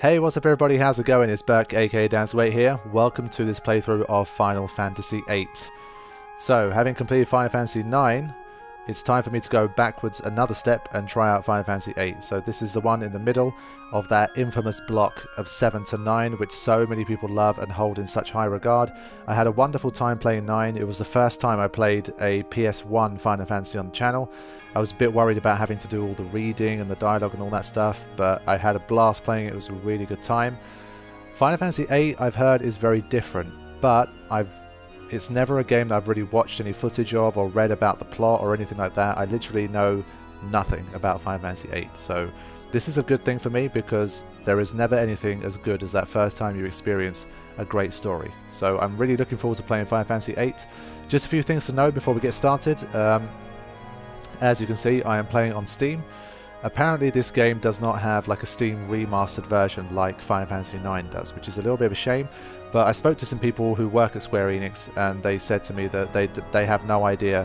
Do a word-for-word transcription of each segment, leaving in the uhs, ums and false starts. Hey, what's up everybody, how's it going? It's Burke aka Danceweight here. Welcome to this playthrough of Final Fantasy eight. So, having completed Final Fantasy nine, it's time for me to go backwards another step and try out Final Fantasy eight. So this is the one in the middle of that infamous block of seven to nine, which so many people love and hold in such high regard. I had a wonderful time playing nine. It was the first time I played a P S one Final Fantasy on the channel. I was a bit worried about having to do all the reading and the dialogue and all that stuff, but I had a blast playing it. It was a really good time. Final Fantasy eight, I've heard, is very different, but I've It's never a game that I've really watched any footage of or read about the plot or anything like that. I literally know nothing about Final Fantasy eight, so this is a good thing for me because there is never anything as good as that first time you experience a great story. So I'm really looking forward to playing Final Fantasy eight. Just a few things to know before we get started. Um, as you can see, I am playing on Steam. Apparently this game does not have like a Steam remastered version like Final Fantasy nine does, which is a little bit of a shame. But I spoke to some people who work at Square Enix and they said to me that they they have no idea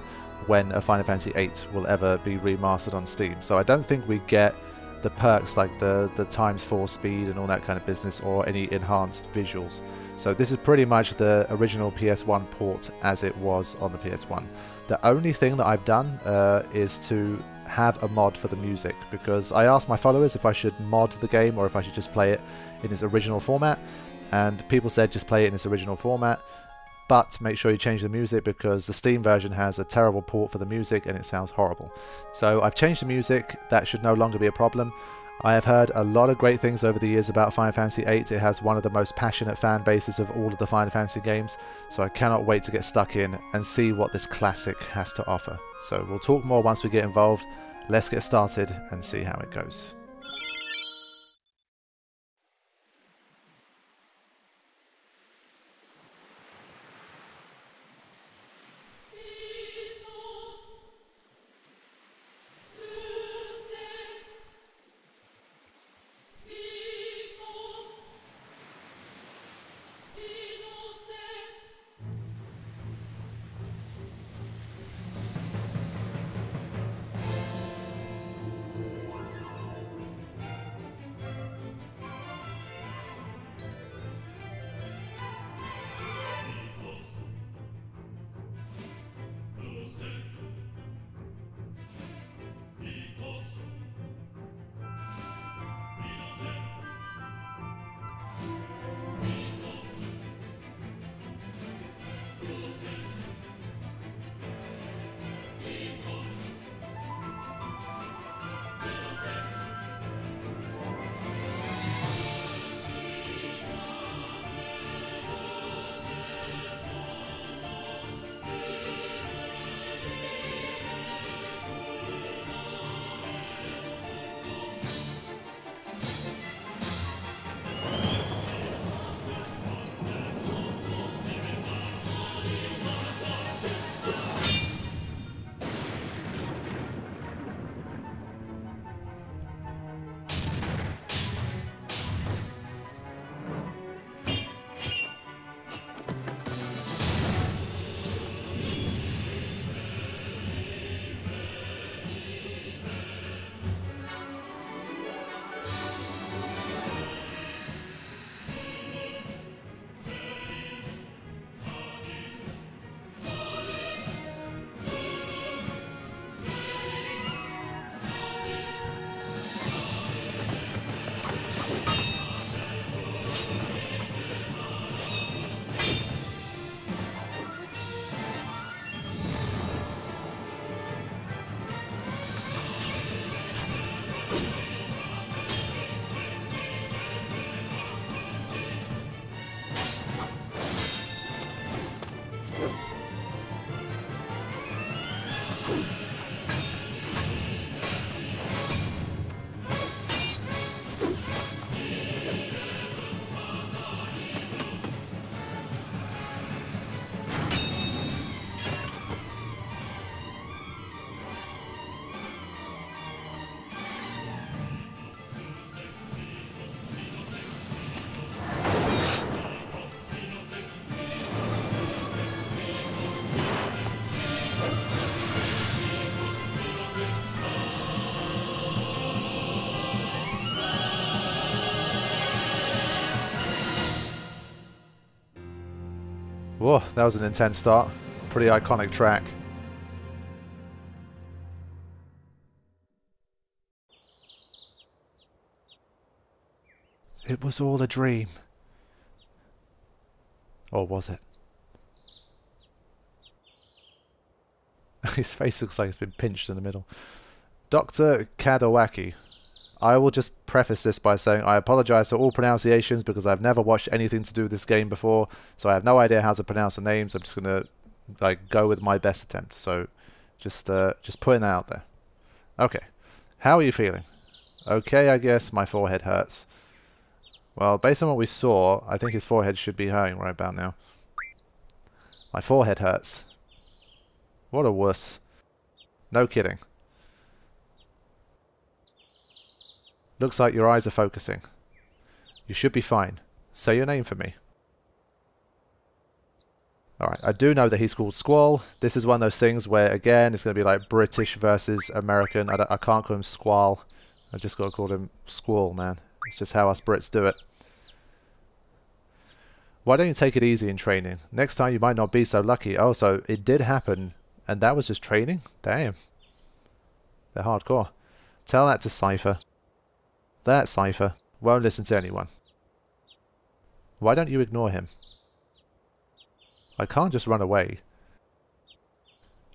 when a Final Fantasy eight will ever be remastered on Steam. So I don't think we get the perks like the, the times four speed and all that kind of business or any enhanced visuals. So this is pretty much the original P S one port as it was on the P S one. The only thing that I've done uh, is to have a mod for the music, because I asked my followers if I should mod the game or if I should just play it in its original format. And people said just play it in its original format, but make sure you change the music because the Steam version has a terrible port for the music and it sounds horrible. So I've changed the music. That should no longer be a problem. I have heard a lot of great things over the years about Final Fantasy eight. It has one of the most passionate fan bases of all of the Final Fantasy games, so I cannot wait to get stuck in and see what this classic has to offer. So we'll talk more once we get involved. Let's get started and see how it goes. Whoa, that was an intense start. Pretty iconic track. It was all a dream. Or was it? His face looks like it's been pinched in the middle. Doctor Kadowaki. I will just preface this by saying I apologize for all pronunciations because I've never watched anything to do with this game before, so I have no idea how to pronounce the names. I'm just gonna like go with my best attempt. So just uh, just putting that out there. Okay. How are you feeling? Okay, I guess my forehead hurts. Well, based on what we saw, I think his forehead should be hurting right about now. My forehead hurts. What a wuss. No kidding. Looks like your eyes are focusing. You should be fine. Say your name for me. Alright, I do know that he's called Squall. This is one of those things where, again, it's going to be like British versus American. I, don't, I can't call him Squall. I've just got to call him Squall, man. It's just how us Brits do it. Why don't you take it easy in training? Next time you might not be so lucky. Oh, so it did happen, and that was just training? Damn. They're hardcore. Tell that to Seifer. That Seifer won't listen to anyone. Why don't you ignore him? I can't just run away.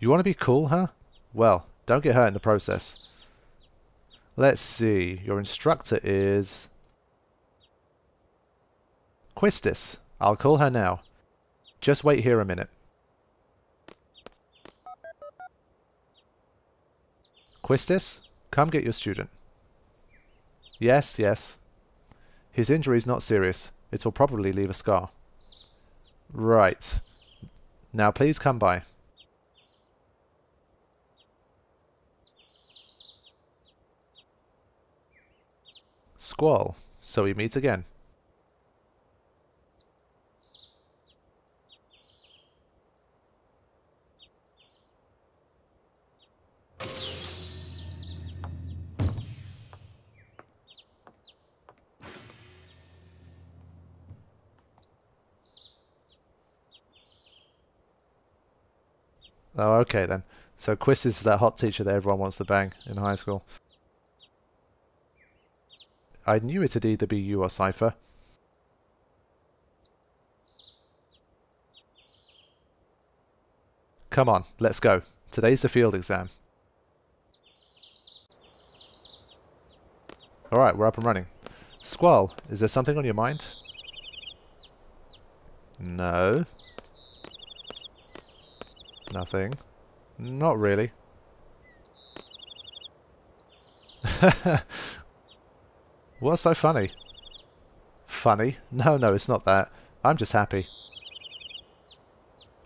You want to be cool, huh? Well, don't get hurt in the process. Let's see, your instructor is... Quistis. I'll call her now. Just wait here a minute. Quistis, come get your student. Yes, yes. His injury's not serious. It will probably leave a scar. Right. Now please come by. Squall, so we meet again. Oh, okay then. So Quistis is that hot teacher that everyone wants to bang in high school. I knew it'd either be you or Cypher. Come on, let's go. Today's the field exam. Alright, we're up and running. Squall, is there something on your mind? No. Nothing. Not really. What's so funny? Funny? No, no, it's not that. I'm just happy.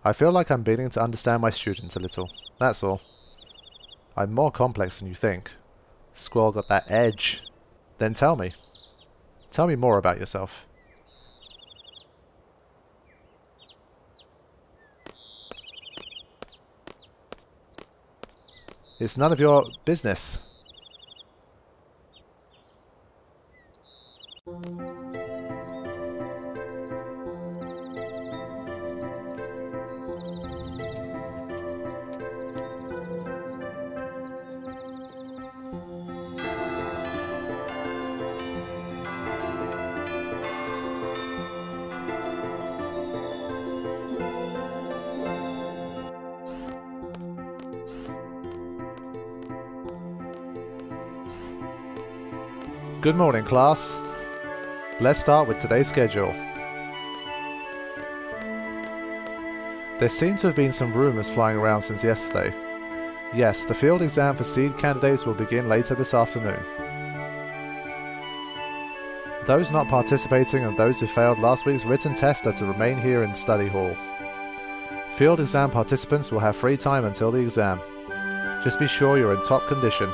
I feel like I'm beginning to understand my students a little. That's all. I'm more complex than you think. Squall got that edge. Then tell me. Tell me more about yourself. It's none of your business. Good morning, class. Let's start with today's schedule. There seem to have been some rumours flying around since yesterday. Yes, the field exam for SEED candidates will begin later this afternoon. Those not participating and those who failed last week's written test are to remain here in study hall. Field exam participants will have free time until the exam. Just be sure you're in top condition.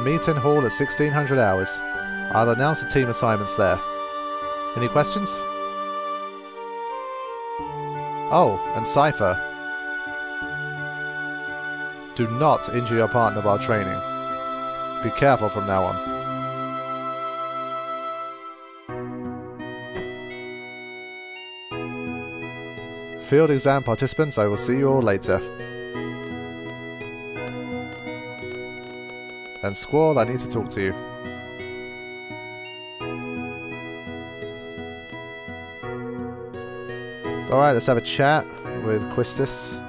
Meet in hall at sixteen hundred hours. I'll announce the team assignments there. Any questions? Oh, and Cypher. Do not injure your partner while training. Be careful from now on. Field exam participants, I will see you all later. And Squall, I need to talk to you. Alright, let's have a chat with Quistis.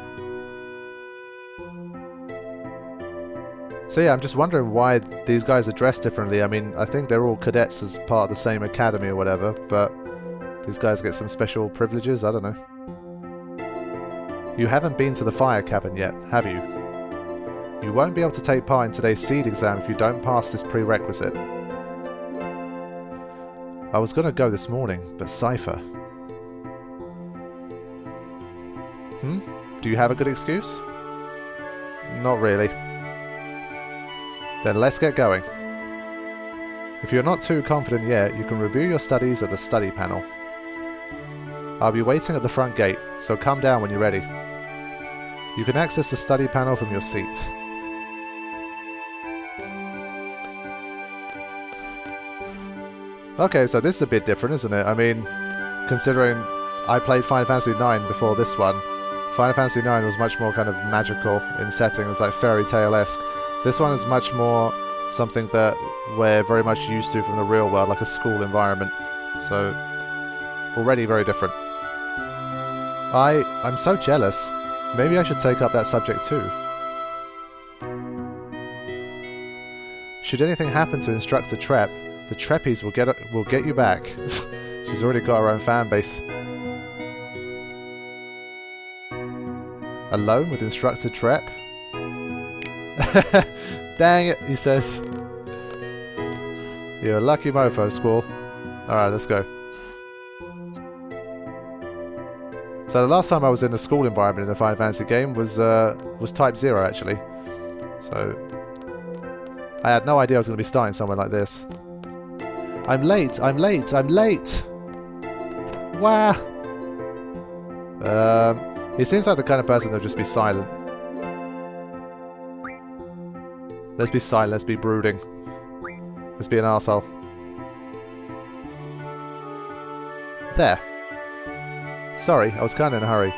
So yeah, I'm just wondering why these guys are dressed differently. I mean, I think they're all cadets as part of the same academy or whatever, but these guys get some special privileges, I don't know. You haven't been to the fire cabin yet, have you? You won't be able to take part in today's SEED exam if you don't pass this prerequisite. I was gonna go this morning, but Cypher... Hmm? Do you have a good excuse? Not really. Then let's get going. If you're not too confident yet, you can review your studies at the study panel. I'll be waiting at the front gate, so come down when you're ready. You can access the study panel from your seat. Okay, so this is a bit different, isn't it? I mean, considering I played Final Fantasy nine before this one, Final Fantasy nine was much more kind of magical in setting. It was like fairy tale-esque. This one is much more something that we're very much used to from the real world, like a school environment. So, already very different. I, I'm so jealous. Maybe I should take up that subject too. Should anything happen to Instructor Trep, the Treppies will get, will get you back. She's already got her own fan base. Alone with Instructor Trep? Dang it, he says. You're a lucky mofo, Squall. Alright, let's go. So the last time I was in the school environment in a Final Fantasy game was uh, was Type zero, actually. So... I had no idea I was going to be starting somewhere like this. I'm late, I'm late, I'm late! Wah! Um... He seems like the kind of person that'll just be silent. Let's be silent, let's be brooding. Let's be an arsehole. There. Sorry, I was kinda in a hurry.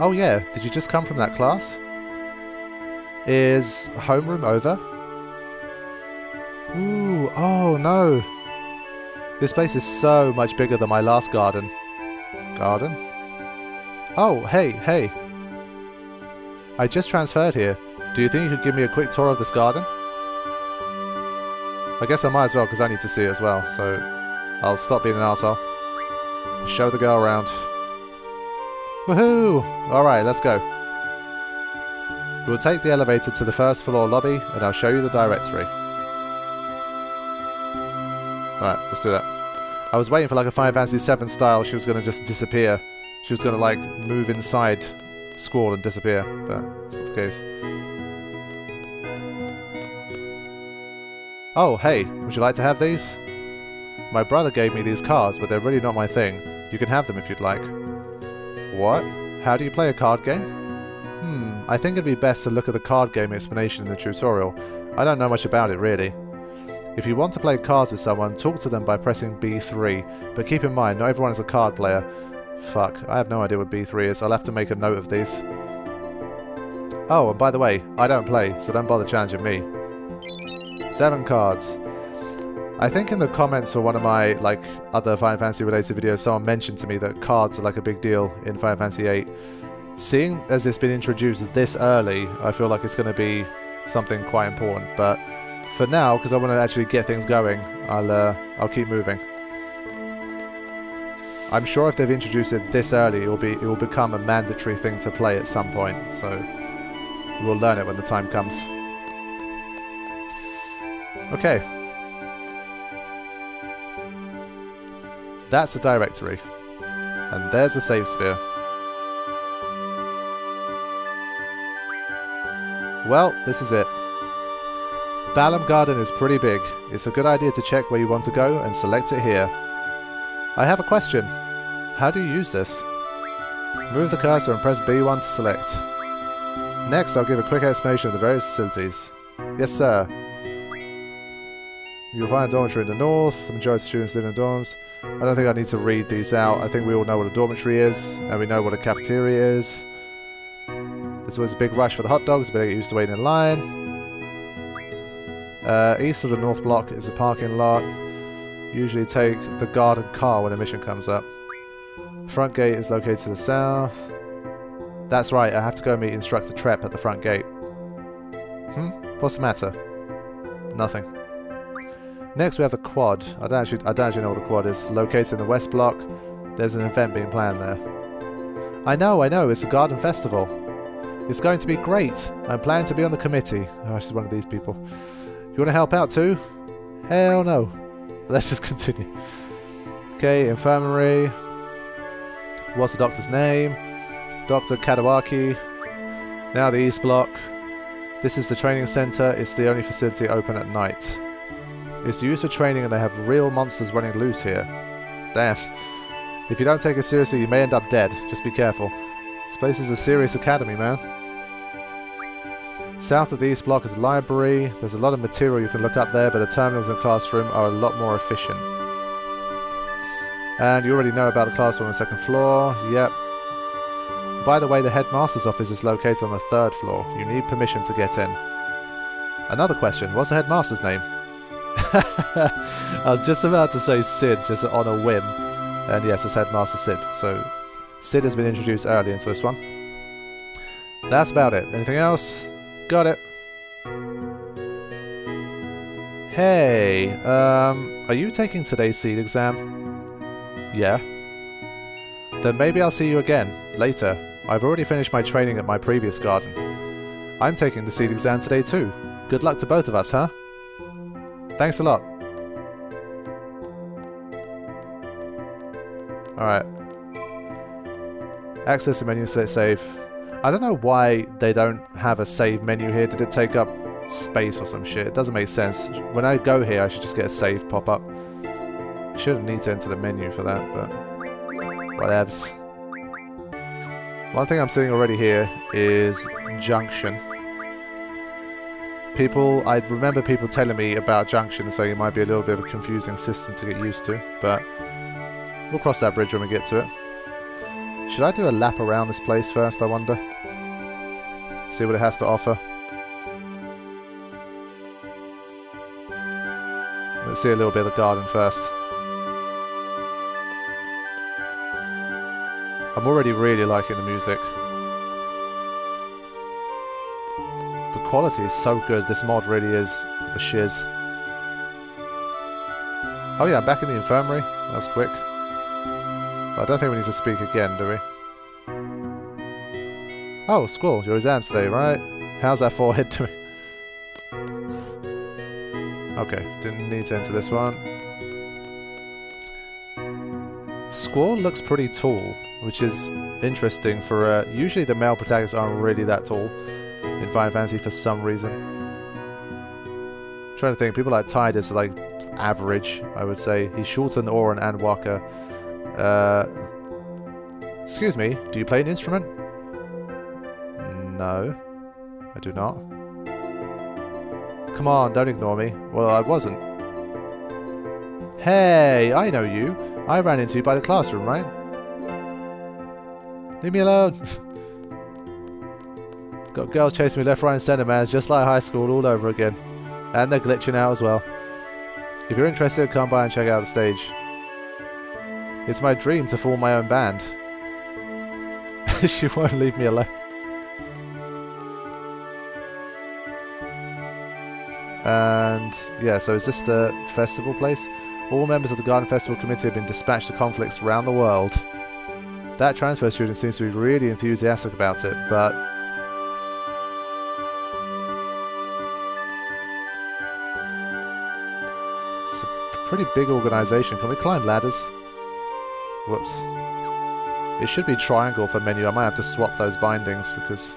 Oh yeah, did you just come from that class? Is homeroom over? Ooh, oh no! This place is so much bigger than my last garden. Garden? Oh, hey, hey! I just transferred here. Do you think you could give me a quick tour of this garden? I guess I might as well, because I need to see it as well, so... I'll stop being an arsehole. Show the girl around. Woohoo! Alright, let's go. We'll take the elevator to the first floor lobby, and I'll show you the directory. Alright, let's do that. I was waiting for like a Final Fantasy seven style, she was going to just disappear. She was going to like move inside Squall and disappear, but that's not the case. Oh, hey, would you like to have these? My brother gave me these cards, but they're really not my thing. You can have them if you'd like. What? How do you play a card game? Hmm, I think it'd be best to look at the card game explanation in the tutorial. I don't know much about it, really. If you want to play cards with someone, talk to them by pressing B three, but keep in mind, not everyone is a card player. Fuck, I have no idea what B three is, I'll have to make a note of these. Oh, and by the way, I don't play, so don't bother challenging me. Seven cards. I think in the comments for one of my, like, other Final Fantasy related videos, someone mentioned to me that cards are like a big deal in Final Fantasy eight. Seeing as it's been introduced this early, I feel like it's going to be something quite important, but... For now, because I want to actually get things going, I'll uh, I'll keep moving. I'm sure if they've introduced it this early, it will be it will become a mandatory thing to play at some point. So we'll learn it when the time comes. Okay, that's the directory, and there's the save sphere. Well, this is it. Balamb Garden is pretty big. It's a good idea to check where you want to go and select it here. I have a question. How do you use this? Move the cursor and press B one to select. Next, I'll give a quick explanation of the various facilities. Yes, sir. You'll find a dormitory in the north. The majority of students live in the dorms. I don't think I need to read these out. I think we all know what a dormitory is, and we know what a cafeteria is. There's always a big rush for the hot dogs, but they get used to waiting in line. Uh, east of the north block is the parking lot. Usually take the garden car when a mission comes up. The front gate is located to the south. That's right, I have to go meet Instructor Trep at the front gate. Hmm? What's the matter? Nothing. Next we have the quad. I don't actually, I don't actually know what the quad is. Located in the west block. There's an event being planned there. I know, I know, it's the Garden Festival. It's going to be great. I'm planning to be on the committee. Oh, she's one of these people. You want to help out too? Hell no. Let's just continue. Okay, infirmary. What's the doctor's name? Doctor Kadowaki. Now the east block. This is the training center. It's the only facility open at night. It's used for training and they have real monsters running loose here. Damn. If you don't take it seriously, you may end up dead. Just be careful. This place is a serious academy, man. South of the east block is a library. There's a lot of material you can look up there, but the terminals and classroom are a lot more efficient. And you already know about the classroom on the second floor. Yep. By the way, the headmaster's office is located on the third floor. You need permission to get in. Another question. What's the headmaster's name? I was just about to say Sid, just on a whim. And yes, it's Headmaster Sid. So, Sid has been introduced early into this one. That's about it. Anything else? Got it. Hey, um, are you taking today's SEED exam? Yeah. Then maybe I'll see you again, later. I've already finished my training at my previous garden. I'm taking the SEED exam today too. Good luck to both of us, huh? Thanks a lot. Alright. Access the menu, select save. I don't know why they don't have a save menu here. Did it take up space or some shit? It doesn't make sense. When I go here, I should just get a save pop up. Shouldn't need to enter the menu for that, but whatevs. One thing I'm seeing already here is Junction. People, I remember people telling me about Junction and saying it might be a little bit of a confusing system to get used to, but we'll cross that bridge when we get to it. Should I do a lap around this place first, I wonder? See what it has to offer. Let's see a little bit of the garden first. I'm already really liking the music. Quality is so good, this mod really is the shiz. Oh yeah, I'm back in the infirmary. That was quick. I don't think we need to speak again, do we? Oh, Squall, your exam's today, right? How's that forehead doing? Okay, didn't need to enter this one. Squall looks pretty tall, which is interesting for... Uh, usually the male protagonists aren't really that tall in Final Fantasy for some reason. I'm trying to think, people like Tidus are like average, I would say. He's shorter than Orin and Waka. Uh, excuse me, do you play an instrument? No, I do not. Come on, don't ignore me. Well, I wasn't. Hey, I know you. I ran into you by the classroom, right? Leave me alone. Got girls chasing me left, right and centre, man. It's just like high school all over again. And they're glitching out as well. If you're interested, come by and check out the stage. It's my dream to form my own band. She won't leave me alone. And yeah, so is this the festival place? All members of the Garden Festival Committee have been dispatched to conflicts around the world. That transfer student seems to be really enthusiastic about it, but... pretty big organisation. Can we climb ladders? Whoops. It should be triangle for menu. I might have to swap those bindings because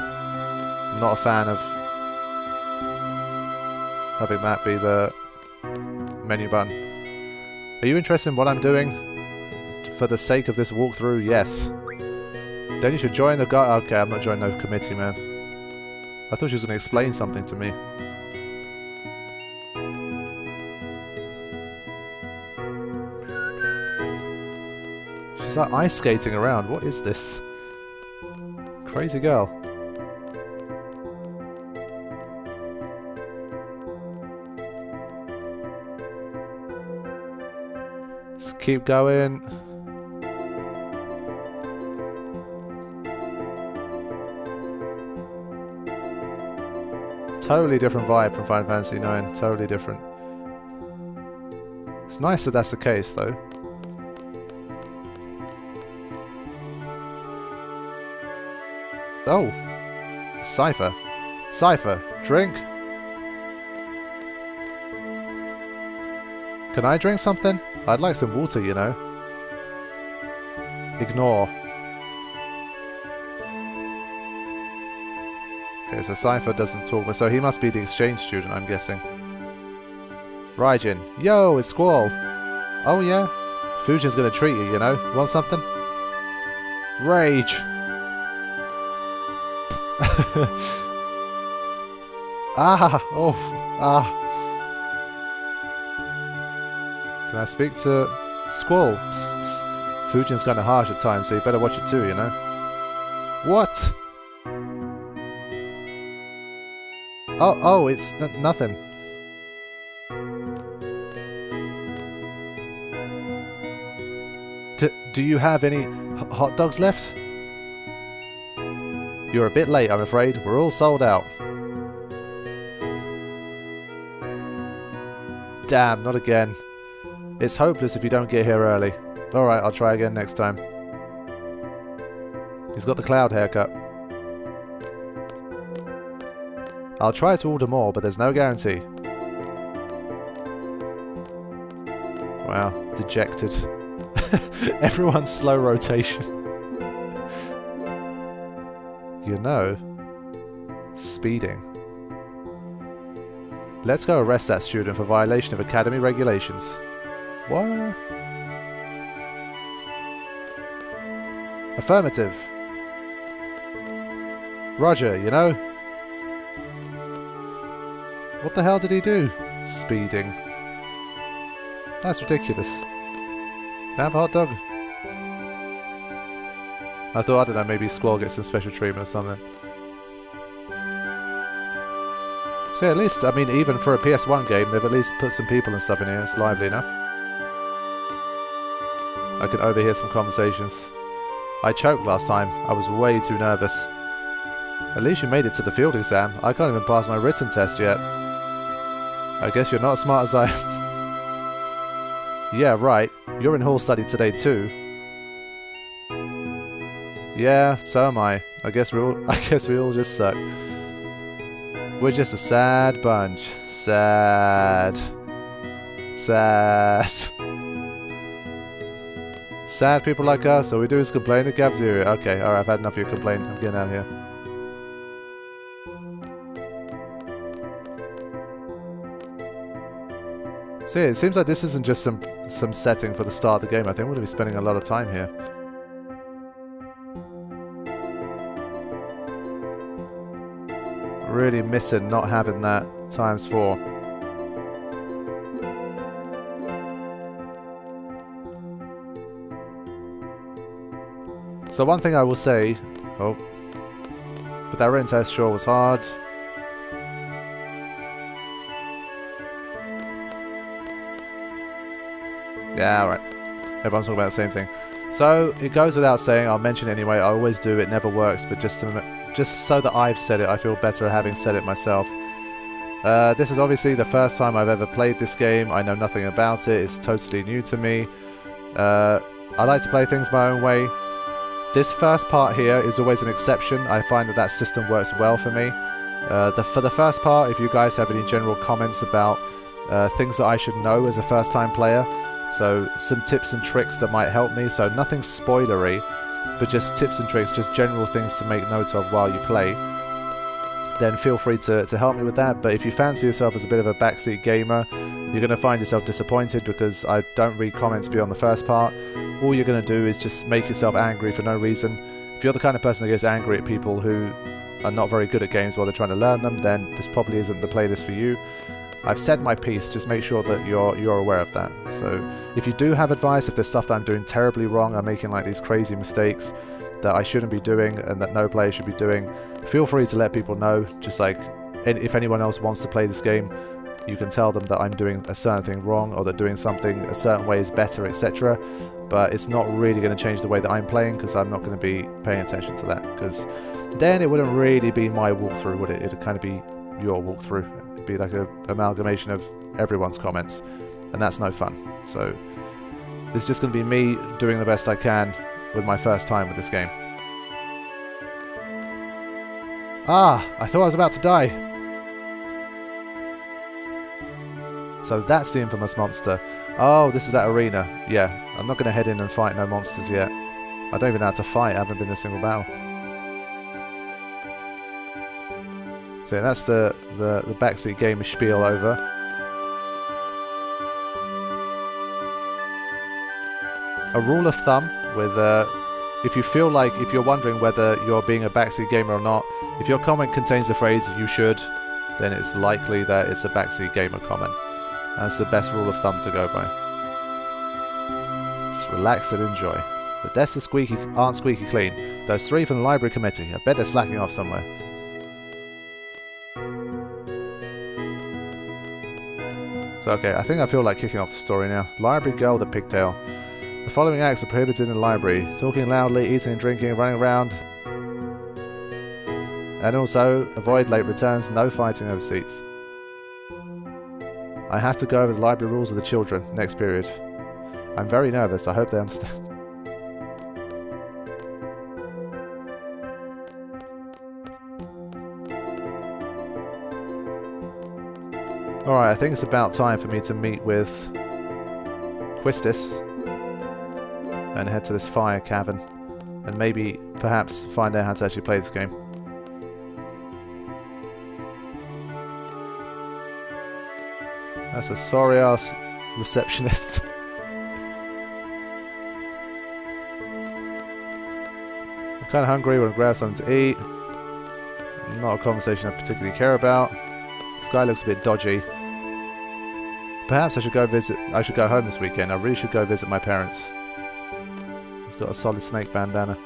I'm not a fan of having that be the menu button. Are you interested in what I'm doing? For the sake of this walkthrough, yes. Then you should join the guy. Okay, I'm not joining no committee, man. I thought she was going to explain something to me. Is that ice skating around? What is this? Crazy girl. Let's keep going. Totally different vibe from Final Fantasy nine. Totally different. It's nice that that's the case, though. Oh! Seifer. Seifer, drink! Can I drink something? I'd like some water, you know. Ignore. Okay, so Seifer doesn't talk, so he must be the exchange student, I'm guessing. Raijin. Yo, it's Squall! Oh yeah? Fujin's gonna treat you, you know? Want something? Rage! ah! Oh! Ah! Can I speak to... Squall? Psst, psst. Fujin's kinda harsh at times, so you better watch it too, you know? What? Oh, oh, it's n- nothing. D- do you have any h- hot dogs left? You're a bit late, I'm afraid. We're all sold out. Damn, not again. It's hopeless if you don't get here early. Alright, I'll try again next time. He's got the cloud haircut. I'll try to order more, but there's no guarantee. Wow, dejected. Everyone's slow rotation. You know, speeding. Let's go arrest that student for violation of academy regulations. What? Affirmative. Roger, you know? What the hell did he do? Speeding. That's ridiculous. Have a hot dog. I thought, I don't know, maybe Squall gets some special treatment or something. So at least, I mean, even for a P S one game, they've at least put some people and stuff in here. It's lively enough. I can overhear some conversations. I choked last time. I was way too nervous. At least you made it to the field exam. I can't even pass my written test yet. I guess you're not as smart as I am. Yeah, right. You're in hall study today too. Yeah, so am I. I guess we all. I guess we all just suck. We're just a sad bunch. Sad. Sad. Sad people like us. All we do is complain in the cafeteria. Okay, all right. I've had enough of your complaint. I'm getting out of here. So yeah, it seems like this isn't just some some setting for the start of the game. I think we're going to be spending a lot of time here. Really missing not having that times four. So one thing I will say, oh, but that written test sure was hard. Yeah, all right. Everyone's talking about the same thing. So it goes without saying. I'll mention it anyway. I always do. It never works, but just to. Just so that I've said it, I feel better having said it myself. Uh, this is obviously the first time I've ever played this game. I know nothing about it. It's totally new to me. Uh, I like to play things my own way. This first part here is always an exception. I find that that system works well for me. Uh, the, for the first part, if you guys have any general comments about uh, things that I should know as a first-time player, so some tips and tricks that might help me, so nothing spoilery. But just tips and tricks, just general things to make note of while you play, then feel free to, to help me with that. But if you fancy yourself as a bit of a backseat gamer, you're going to find yourself disappointed because I don't read comments beyond the first part. All you're going to do is just make yourself angry for no reason. If you're the kind of person that gets angry at people who are not very good at games while they're trying to learn them, then this probably isn't the playlist for you. I've said my piece, just make sure that you're you're aware of that. So if you do have advice, if there's stuff that I'm doing terribly wrong, I'm making like these crazy mistakes that I shouldn't be doing and that no player should be doing, feel free to let people know. Just like, if anyone else wants to play this game, you can tell them that I'm doing a certain thing wrong, or that doing something a certain way is better, et cetera. But it's not really going to change the way that I'm playing, because I'm not going to be paying attention to that, because then it wouldn't really be my walkthrough, would it? It'd kind of be your walkthrough. It'd be like an amalgamation of everyone's comments, and that's no fun. So it's just going to be me doing the best I can with my first time with this game. Ah, I thought I was about to die. So that's the infamous monster. Oh, this is that arena. Yeah, I'm not going to head in and fight no monsters yet. I don't even know how to fight. I haven't been in a single battle. So that's the, the, the backseat game spiel over. A rule of thumb with... Uh, if you feel like, if you're wondering whether you're being a backseat gamer or not, if your comment contains the phrase, "you should," then it's likely that it's a backseat gamer comment. That's the best rule of thumb to go by. Just relax and enjoy. The desks are squeaky, aren't squeaky clean. Those three from the library committee. I bet they're slacking off somewhere. So okay, I think I feel like kicking off the story now. Library girl with a pigtail. The following acts are prohibited in the library. Talking loudly, eating and drinking, running around. And also, avoid late returns, no fighting over seats. I have to go over the library rules with the children next period. I'm very nervous, I hope they understand. Alright, I think it's about time for me to meet with Quistis and head to this fire cavern and maybe, perhaps, find out how to actually play this game. That's a sorry ass receptionist. I'm kind of hungry, want to grab something to eat. Not a conversation I particularly care about. The sky looks a bit dodgy. Perhaps I should go visit. I should go home this weekend. I really should go visit my parents. He's got a solid snake bandana.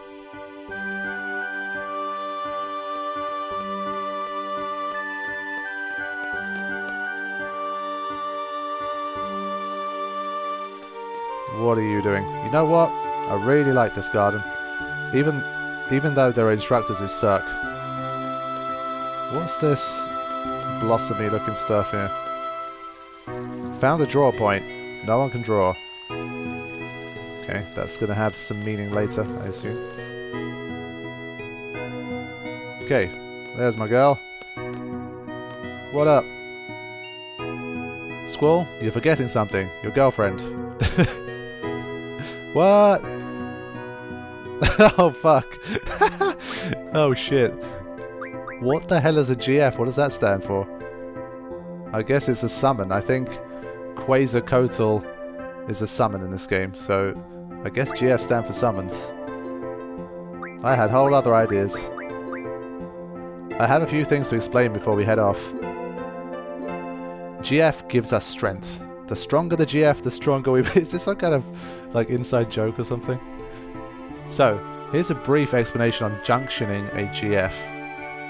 What are you doing? You know what? I really like this garden. Even even though there are instructors who suck. What's this blossomy looking stuff here? Found a draw point. No one can draw. Okay, that's going to have some meaning later, I assume. Okay, there's my girl. What up? Squall, you're forgetting something. Your girlfriend. What? Oh, fuck. Oh, shit. What the hell is a G F? What does that stand for? I guess it's a summon. I think Quezacotl is a summon in this game, so I guess G F stand for summons. I had whole other ideas. I have a few things to explain before we head off. G F gives us strength. The stronger the G F, the stronger we... Is this some kind of, like, inside joke or something? So, here's a brief explanation on junctioning a G F.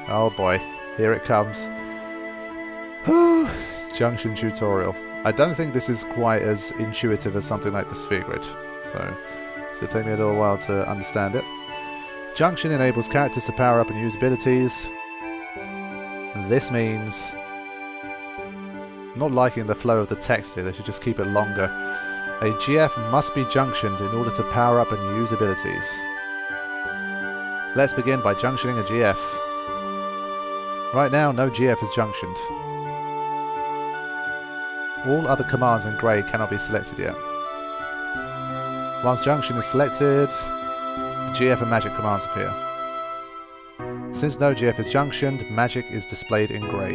Oh boy, here it comes. Junction tutorial. I don't think this is quite as intuitive as something like the sphere grid, so it's going to take me a little while to understand it. Junction enables characters to power up and use abilities. This means... Not liking the flow of the text here, they should just keep it longer. A G F must be junctioned in order to power up and use abilities. Let's begin by junctioning a G F. Right now, no G F is junctioned. All other commands in grey cannot be selected yet. Once junction is selected, G F and magic commands appear. Since no G F is junctioned, magic is displayed in grey.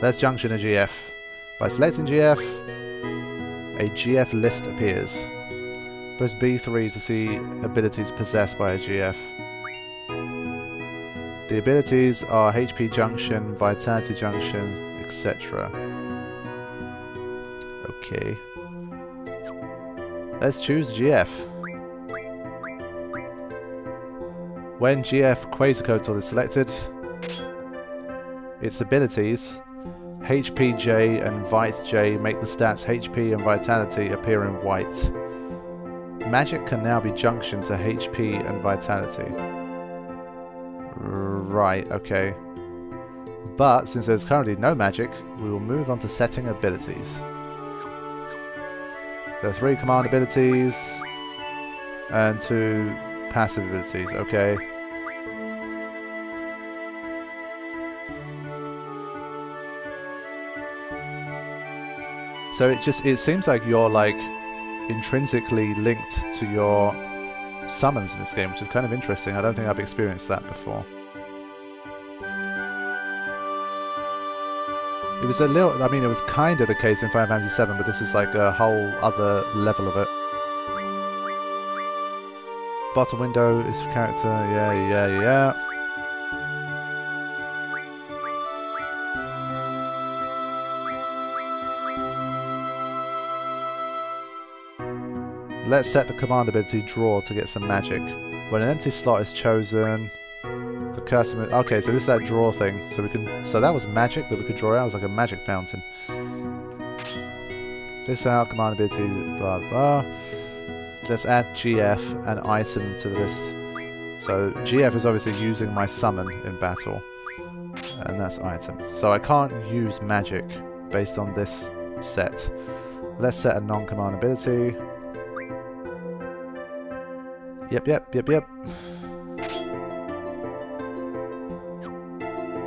Let's junction a G F. By selecting G F, a G F list appears. Press B three to see abilities possessed by a G F. The abilities are H P junction, vitality junction, et cetera. Okay. Let's choose G F. When G F Quezacotl is selected, its abilities, H P J and Vite J, make the stats H P and Vitality appear in white. Magic can now be junctioned to H P and Vitality. Right, okay. But since there's currently no magic, we will move on to setting abilities. There are three command abilities and two passive abilities, okay. So it just, it seems like you're like intrinsically linked to your summons in this game, which is kind of interesting. I don't think I've experienced that before. It was a little, I mean, it was kind of the case in Final Fantasy seven, but this is like a whole other level of it. Bottom window is for character, yeah, yeah, yeah. Let's set the command ability draw to get some magic. When an empty slot is chosen, the cursor moves. Okay, so this is that draw thing. So we can. So that was magic that we could draw out. It was like a magic fountain. This out command ability. Blah blah. Let's add G F and item to the list. So G F is obviously using my summon in battle, and that's item. So I can't use magic based on this set. Let's set a non-command ability. Yep, yep, yep, yep.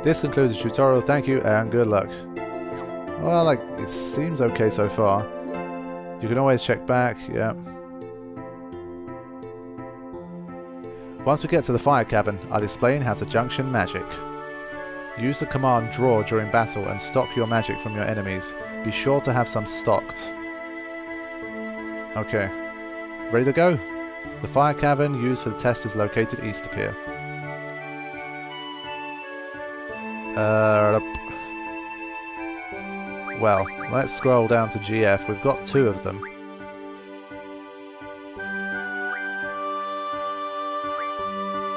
This concludes the tutorial. Thank you and good luck. Well, like, it seems okay so far. You can always check back, yeah. Once we get to the fire cabin, I'll explain how to junction magic. Use the command draw during battle and stock your magic from your enemies. Be sure to have some stocked. Okay. Ready to go? The fire cavern used for the test is located east of here. Uh, well, let's scroll down to G F. We've got two of them.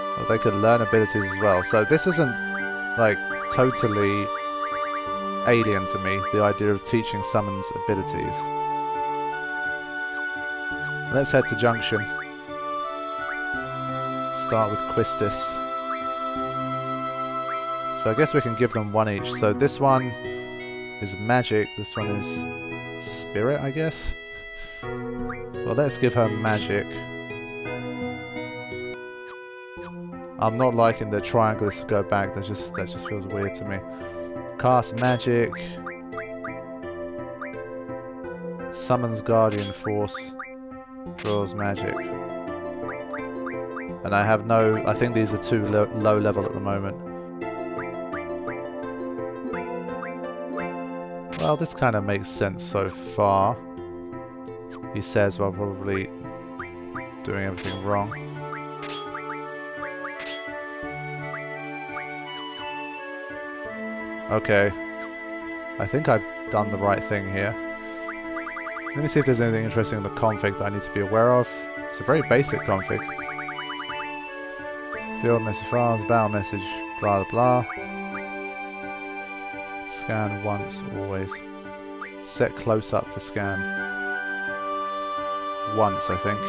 Well, they could learn abilities as well. So this isn't, like, totally alien to me, the idea of teaching summons abilities. Let's head to Junction. Start with Quistis. So I guess we can give them one each. So this one is magic, this one is spirit, I guess? Well, let's give her magic. I'm not liking the triangles to go back, that just, that just feels weird to me. Cast magic. Summons guardian force. Draws magic. And I have no... I think these are too lo low level at the moment. Well, this kind of makes sense so far. He says while probably doing everything wrong. Okay. I think I've done the right thing here. Let me see if there's anything interesting in the config that I need to be aware of. It's a very basic config. Field message files, battle message, blah blah blah. Scan once, always. Set close up for scan. Once, I think.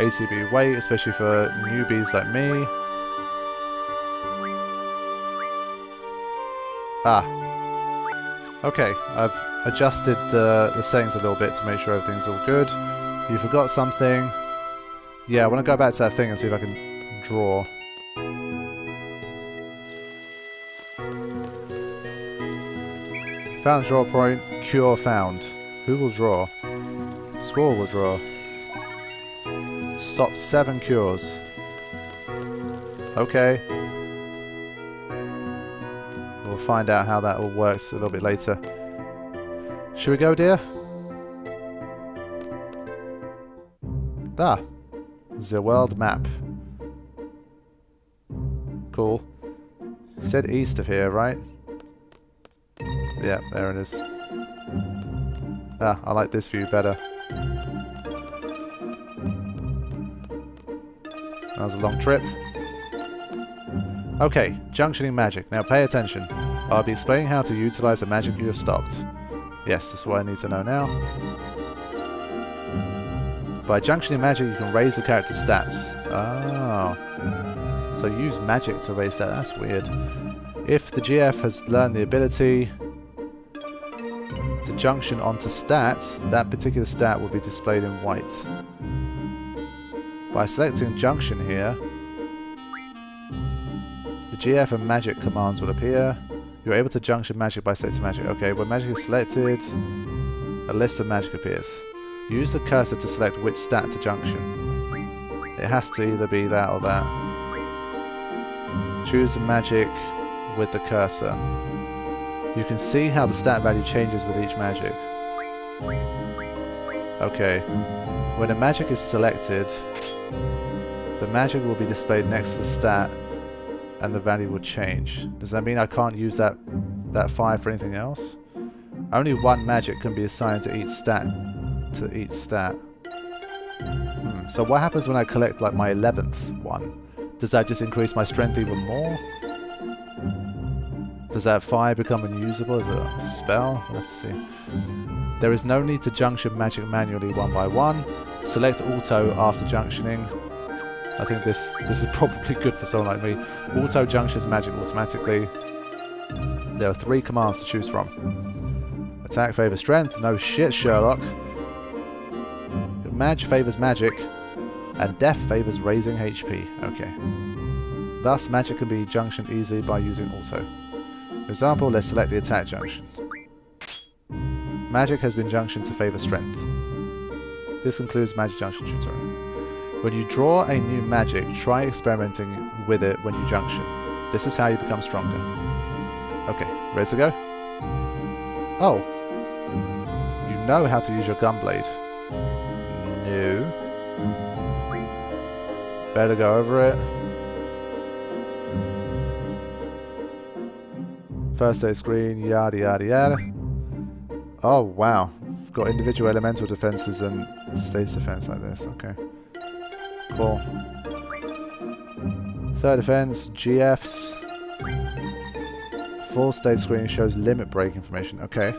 A T B weight, especially for newbies like me. Ah. Okay, I've adjusted the, the settings a little bit to make sure everything's all good. You forgot something. Yeah, I want to go back to that thing and see if I can draw. Found draw point. Cure found. Who will draw? Squall will draw. Stopped seven cures. Okay. Find out how that all works a little bit later. Should we go, dear? Ah, the world map. Cool. Said east of here, right? Yeah, there it is. Ah, I like this view better. That was a long trip. Okay, junctioning magic. Now pay attention. I'll be explaining how to utilize the magic you have stopped. Yes, that's what I need to know now. By junctioning magic, you can raise the character's stats. Ah. So use magic to raise that. That's weird. If the G F has learned the ability to junction onto stats, that particular stat will be displayed in white. By selecting junction here, the G F and magic commands will appear. You're able to junction magic by selecting magic. Okay, when magic is selected, a list of magic appears. Use the cursor to select which stat to junction. It has to either be that or that. Choose the magic with the cursor. You can see how the stat value changes with each magic. Okay. When a magic is selected, the magic will be displayed next to the stat and the value will change. Does that mean I can't use that that five for anything else? Only one magic can be assigned to each stat to each stat. Hmm. So what happens when I collect like my eleventh one? Does that just increase my strength even more? Does that fire become unusable as a spell? We'll have to see. There is no need to junction magic manually one by one. Select auto after junctioning. I think this this is probably good for someone like me. Auto junctions magic automatically. There are three commands to choose from. Attack favours strength. No shit, Sherlock. Mag favours magic. And death favours raising H P. Okay. Thus, magic can be junctioned easily by using auto. For example, let's select the attack junction. Magic has been junctioned to favour strength. This concludes Magic Junction Tutorial. When you draw a new magic, try experimenting with it when you junction. This is how you become stronger. Okay, ready to go? Oh. You know how to use your gunblade. No. Better go over it. First aid screen, yada yada yada. Oh wow, we've got individual elemental defenses and states defense like this, okay. Cool. Third defense, G Fs. Full state screen shows limit break information, okay.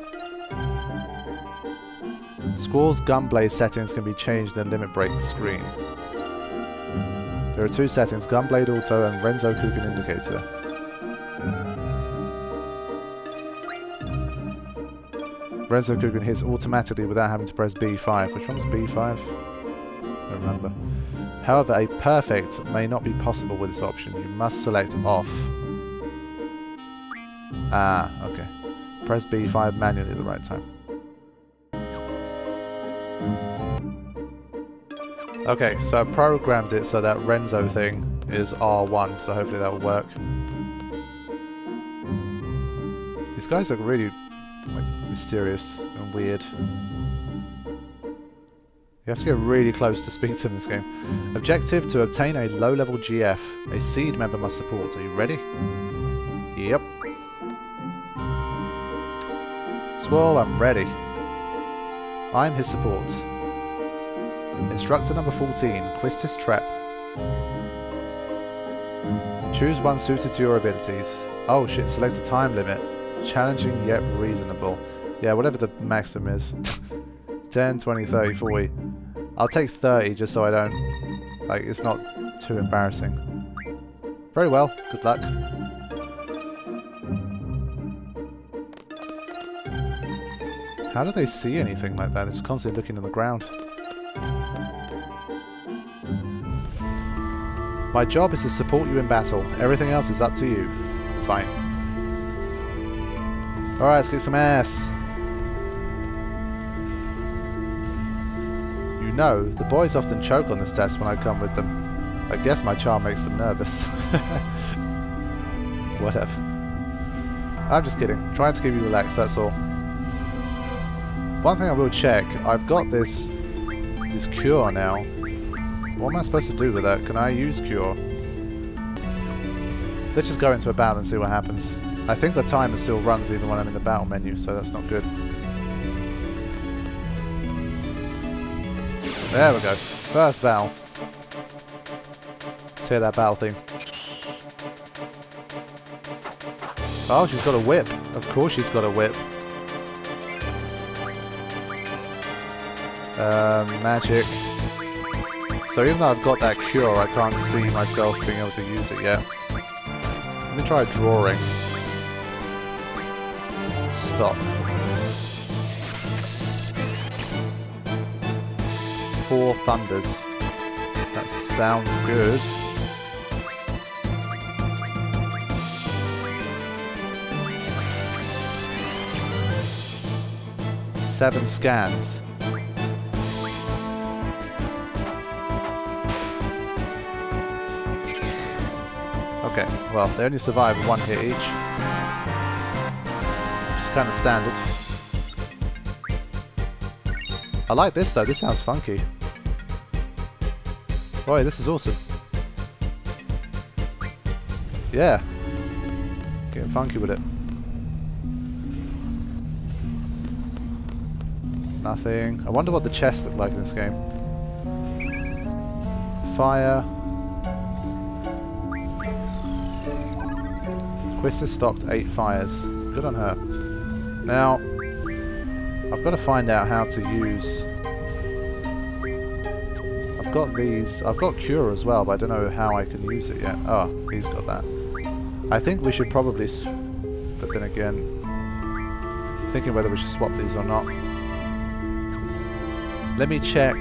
Squall's gunblade settings can be changed in limit break screen. There are two settings, gunblade auto and Renzokuken indicator. Renzokuken hits automatically without having to press B five. Which one's B five? I don't remember. However, a perfect may not be possible with this option. You must select off. Ah, okay. Press B five manually at the right time. Okay, so I programmed it so that Renzo thing is R one, so hopefully that will work. These guys look really... mysterious and weird. You have to get really close to speak to him in this game. Objective: to obtain a low-level G F. A SEED member must support. Are you ready? Yep. Squall, I'm ready. I'm his support. Instructor number fourteen, Quistis Trap. Choose one suited to your abilities. Oh shit, select a time limit. Challenging yet reasonable. Yeah, whatever the maximum is. ten, twenty, thirty, forty. I'll take thirty just so I don't... like, it's not too embarrassing. Very well. Good luck. How do they see anything like that? They're just constantly looking on the ground. My job is to support you in battle. Everything else is up to you. Fine. Alright, let's kick some ass. You know, the boys often choke on this test when I come with them. I guess my charm makes them nervous. Whatever. I'm just kidding. Trying to keep you relaxed, that's all. One thing I will check, I've got this this cure now. What am I supposed to do with that? Can I use cure? Let's just go into a battle and see what happens. I think the timer still runs even when I'm in the battle menu, so that's not good. There we go. First battle. Let's hear that battle theme. Oh, she's got a whip. Of course she's got a whip. Um, magic. So even though I've got that cure, I can't see myself being able to use it yet. Let me try drawing. Stop. Four thunders. That sounds good. Seven scans. Okay, well, they only survive one hit each. Which is kind of standard. I like this though, this sounds funky. Boy, this is awesome. Yeah. Getting funky with it. Nothing. I wonder what the chests look like in this game. Fire. Quistis stocked eight fires. Good on her. Now, I've got to find out how to use... I've got these... I've got Cure as well, but I don't know how I can use it yet. Oh, he's got that. I think we should probably... Sw but then again... I'm thinking whether we should swap these or not. Let me check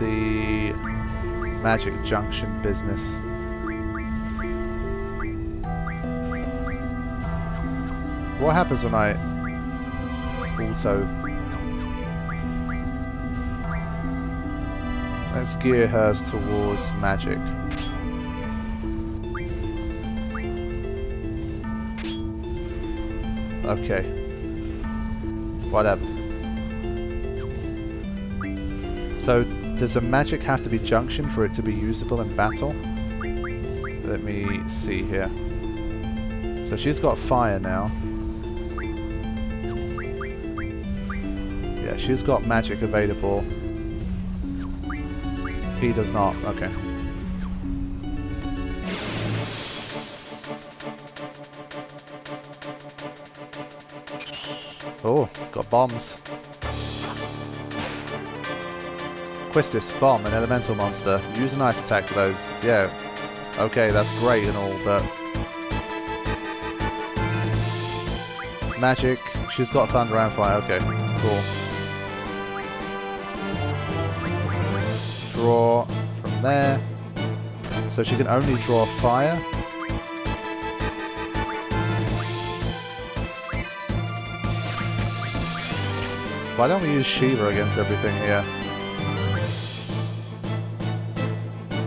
the Magic Junction business. What happens when I auto? Let's gear hers towards magic. Okay. Whatever. So, does the magic have to be junction for it to be usable in battle? Let me see here. So she's got fire now. She's got magic available. He does not. Okay. Oh, got bombs. Quistis, bomb an elemental monster. Use an ice attack for those. Yeah. Okay, that's great and all, but... Magic. She's got thunder and fire. Okay, cool. Draw from there, so she can only draw fire. Why don't we use Shiva against everything here?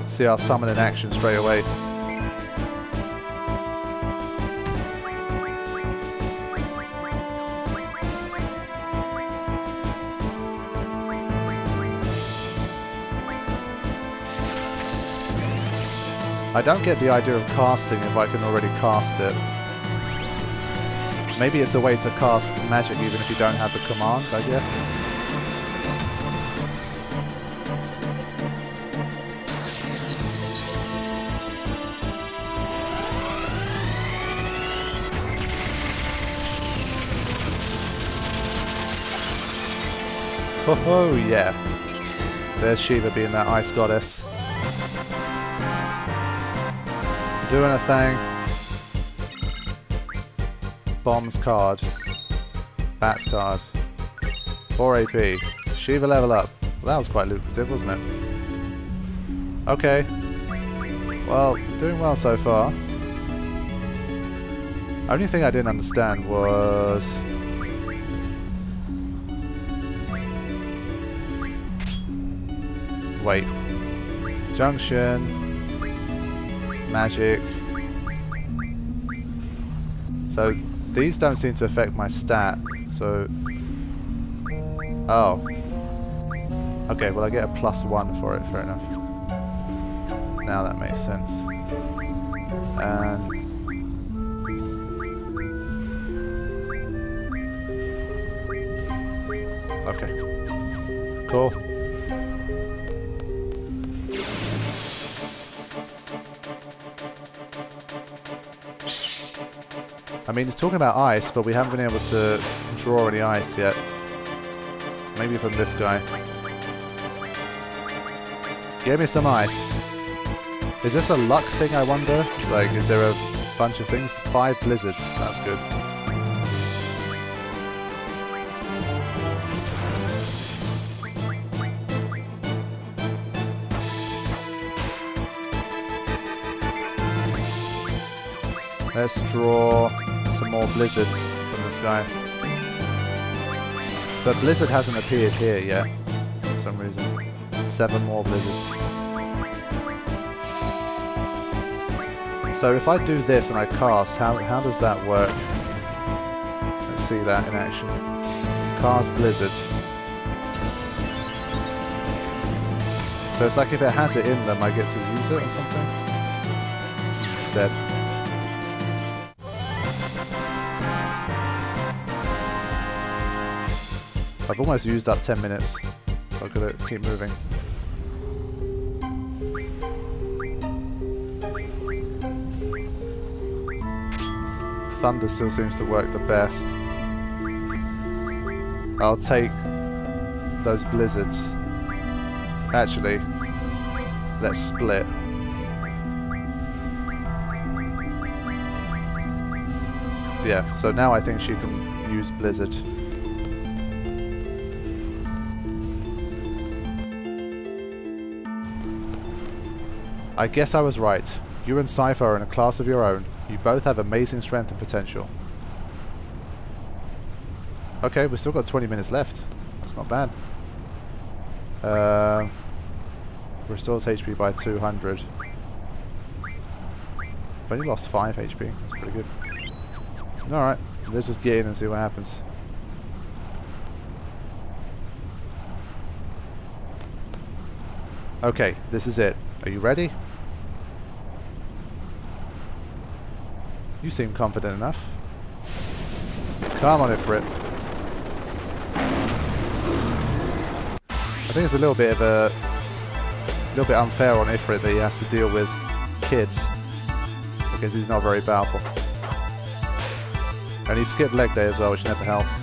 See our summon in action straight away. I don't get the idea of casting if I can already cast it. Maybe it's a way to cast magic even if you don't have the commands, I guess. Oh, oh yeah. There's Shiva being that ice goddess. Doing a thing. Bombs card. Bats card. four A P. Shiva level up. Well, that was quite lucrative, wasn't it? Okay. Well, doing well so far. Only thing I didn't understand was... Wait. Junction. Magic. So these don't seem to affect my stat, so... Oh. Okay, well I get a plus one for it, fair enough. Now that makes sense. And... Okay. Cool. I mean, it's talking about ice, but we haven't been able to draw any ice yet. Maybe from this guy. Give me some ice. Is this a luck thing, I wonder? Like, is there a bunch of things? Five blizzards. That's good. Let's draw some more blizzards from this guy. But blizzard hasn't appeared here yet, for some reason. Seven more blizzards. So if I do this and I cast, how, how does that work? Let's see that in action. Cast blizzard. So it's like if it has it in them, I get to use it or something? It's dead. I've almost used up ten minutes, so I've got to keep moving. Thunder still seems to work the best. I'll take those blizzards. Actually, let's split. Yeah, so now I think she can use blizzard. I guess I was right. You and Seifer are in a class of your own. You both have amazing strength and potential. Okay, we've still got twenty minutes left. That's not bad. Uh, restores H P by two hundred. I've only lost five H P. That's pretty good. Alright, let's just get in and see what happens. Okay, this is it. Are you ready? You seem confident enough. Come on, Ifrit. I think it's a little bit of a, a little bit unfair on Ifrit that he has to deal with kids because he's not very powerful. And he skipped leg day as well, which never helps.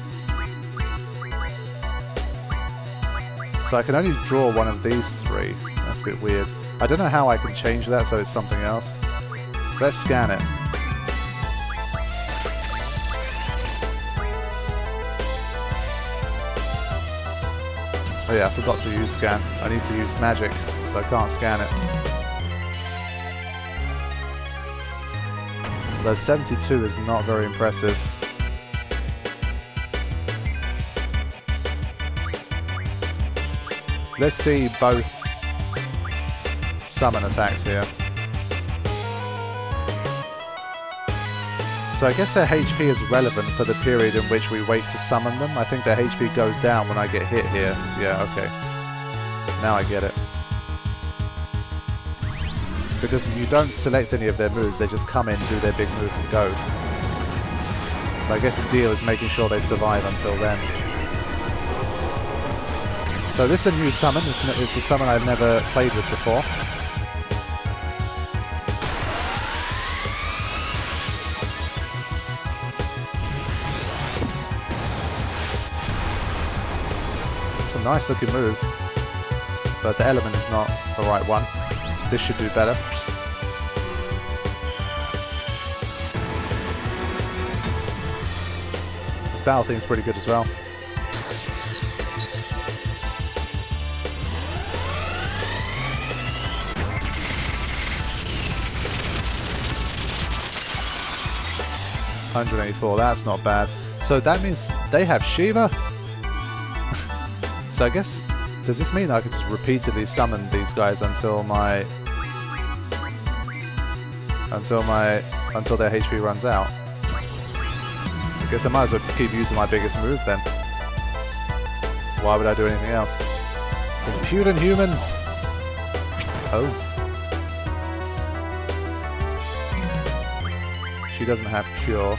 So I can only draw one of these three. That's a bit weird. I don't know how I can change that so it's something else. Let's scan it. Oh yeah, I forgot to use scan. I need to use magic, so I can't scan it. Although seventy-two is not very impressive. Let's see both summon attacks here. So I guess their H P is relevant for the period in which we wait to summon them. I think their H P goes down when I get hit here. Yeah, okay. Now I get it. Because you don't select any of their moves, they just come in, do their big move and go. But I guess the deal is making sure they survive until then. So this is a new summon. It's, it's a summon I've never played with before. Nice looking move, but the element is not the right one. This should do better. This battle thing's pretty good as well. one hundred eighty-four, that's not bad. So that means they have Shiva? So I guess, does this mean I could just repeatedly summon these guys until my, until my, until their H P runs out? I guess I might as well just keep using my biggest move then. Why would I do anything else? Computing humans! Oh. She doesn't have cure.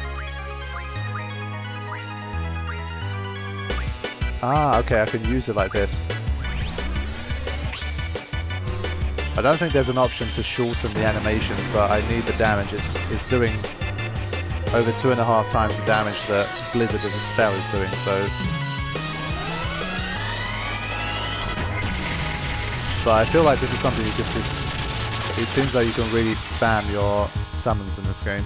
Ah, okay, I can use it like this. I don't think there's an option to shorten the animations, but I need the damage. It's, it's doing over two and a half times the damage that Blizzard as a spell is doing, so... But I feel like this is something you could just... It seems like you can really spam your summons in this game.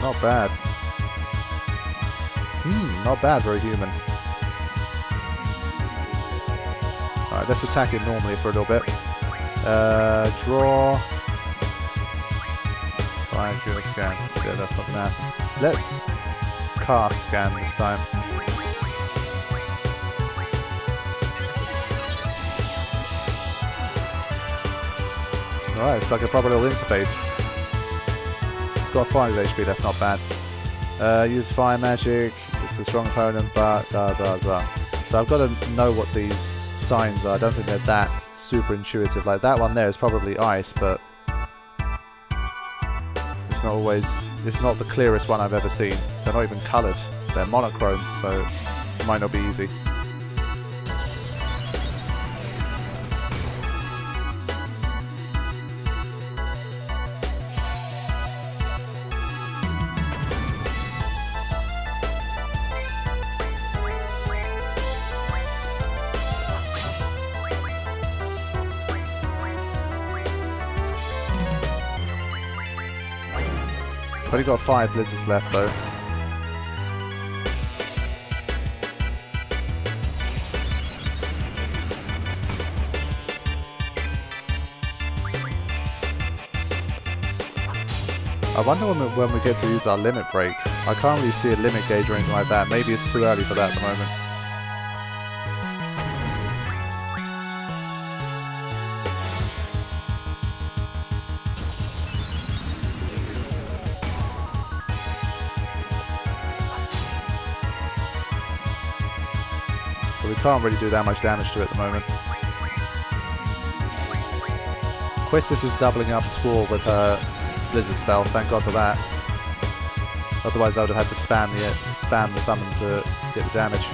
Not bad. Hmm, not bad, very human. Alright, let's attack it normally for a little bit. Uh, draw... Fine, do a scan. Yeah, that's not bad. Let's cast scan this time. Alright, it's like a proper little interface. It's got five H P left, not bad. Uh, use fire magic, it's a strong opponent, but blah blah blah. So I've got to know what these signs are. I don't think they're that super intuitive. Like that one there is probably ice, but it's not always, it's not the clearest one I've ever seen. They're not even coloured, they're monochrome, so it might not be easy. I've only got five blizzards left though. I wonder when we, when we get to use our limit break. I can't really see a limit gauge or anything like that. Maybe it's too early for that at the moment. Can't really do that much damage to it at the moment. Quistis is doubling up Squall with her Blizzard spell, thank god for that. Otherwise I would have had to spam the, spam the summon to get the damage.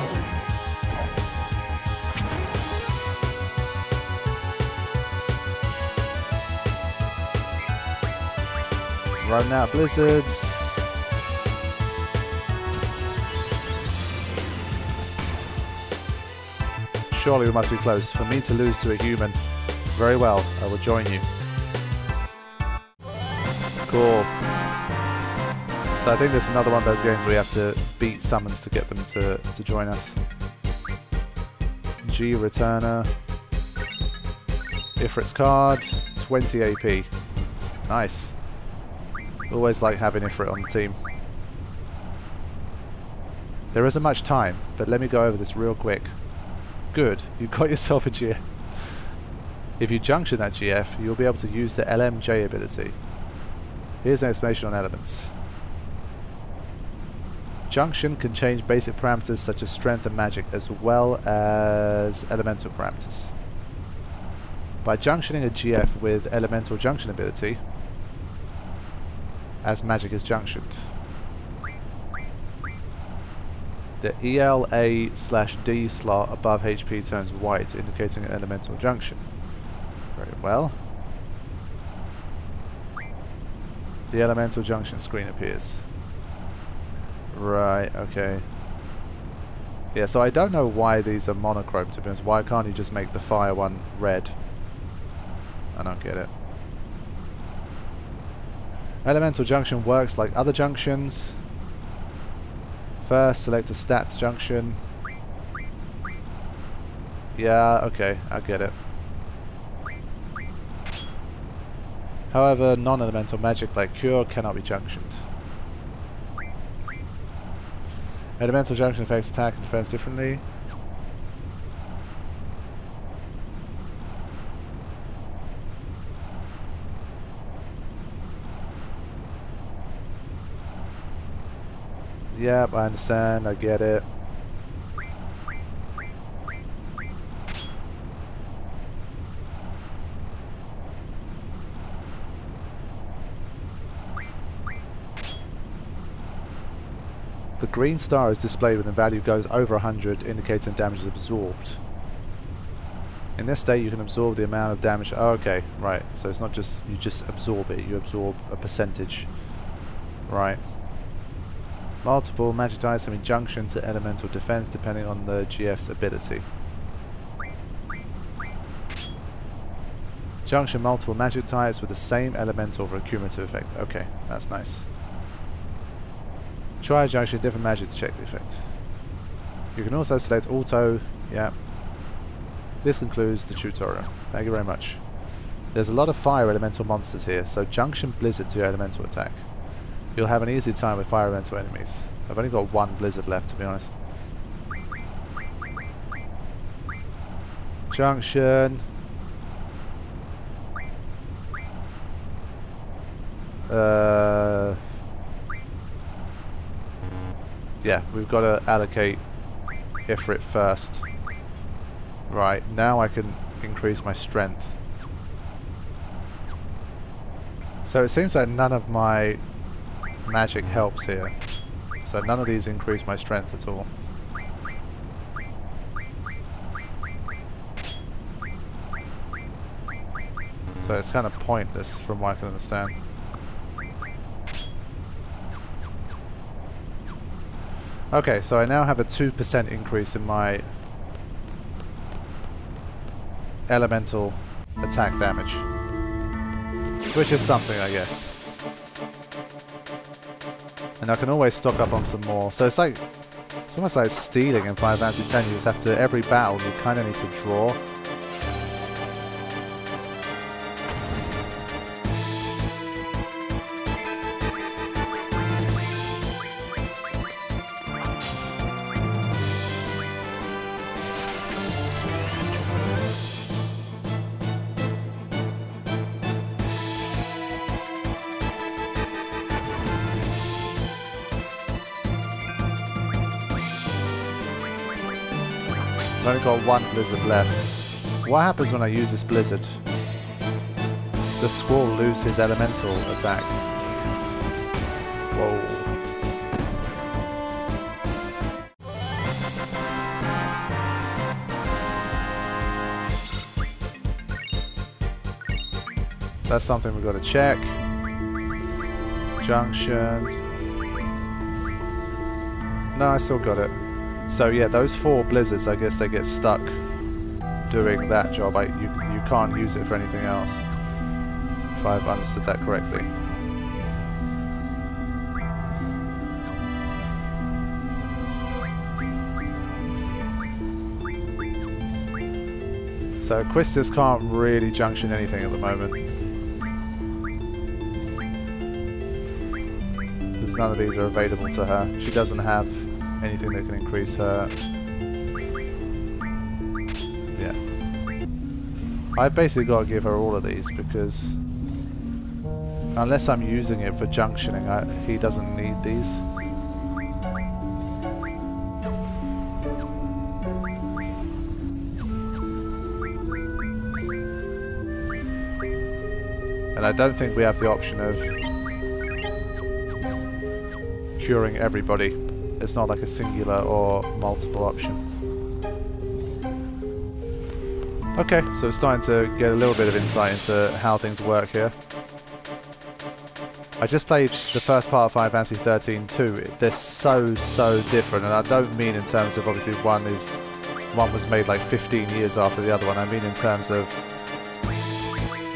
Running out of Blizzards. Surely we must be close. For me to lose to a human. Very well, I will join you. Cool. So I think there's another one of those games where we have to beat summons to get them to, to join us. G Returner. Ifrit's card. twenty A P. Nice. Always like having Ifrit on the team. There isn't much time, but let me go over this real quick. Good, you got yourself a G F. If you junction that G F, you'll be able to use the L M J ability. Here's an explanation on elements. Junction can change basic parameters such as strength and magic, as well as elemental parameters. By junctioning a G F with elemental junction ability, as magic is junctioned, the E L A slash D slot above H P turns white, indicating an elemental junction. Very well. The elemental junction screen appears. Right, okay. Yeah, so I don't know why these are monochrome, to be honest. Why can't you just make the fire one red? I don't get it. Elemental junction works like other junctions. First, select a stat to junction. Yeah, okay, I get it. However, non-elemental magic like Cure cannot be junctioned. Elemental junction affects attack and defense differently. Yep, I understand, I get it. The green star is displayed when the value goes over one hundred, indicating damage is absorbed. In this state you can absorb the amount of damage. Oh, okay, right. So it's not just you just absorb it, you absorb a percentage. Right. Multiple magic dice can be junction to elemental defense depending on the G F's ability. Junction multiple magic types with the same elemental for a cumulative effect. Okay, that's nice. Try a junction with different magic to check the effect. You can also select auto. Yeah. This concludes the tutorial. Thank you very much. There's a lot of fire elemental monsters here, so junction blizzard to your elemental attack. You'll have an easy time with fire elemental enemies. I've only got one blizzard left, to be honest. Junction. Uh, yeah, we've got to allocate Ifrit first. Right, now I can increase my strength. So it seems like none of my magic helps here. So none of these increase my strength at all. So it's kind of pointless from what I can understand. Okay, so I now have a two percent increase in my elemental attack damage. Which is something, I guess. And I can always stock up on some more. So it's like, it's almost like stealing in Final Fantasy X. You just have to, every battle, you kind of need to draw. I've only got one blizzard left. What happens when I use this blizzard? The Squall loses his elemental attack. Whoa. That's something we've got to check. Junction. No, I still got it. So yeah, those four blizzards, I guess they get stuck doing that job. I, you, you can't use it for anything else, if I've understood that correctly. So Quistis can't really junction anything at the moment. Because none of these are available to her. She doesn't have anything that can increase her. Yeah. I've basically got to give her all of these because unless I'm using it for junctioning, I, he doesn't need these. And I don't think we have the option of curing everybody. It's not like a singular or multiple option. Okay, so it's starting to get a little bit of insight into how things work here. I just played the first part of Final Fantasy thirteen two. They're so, so different, and I don't mean in terms of obviously one is one was made like fifteen years after the other one. I mean in terms of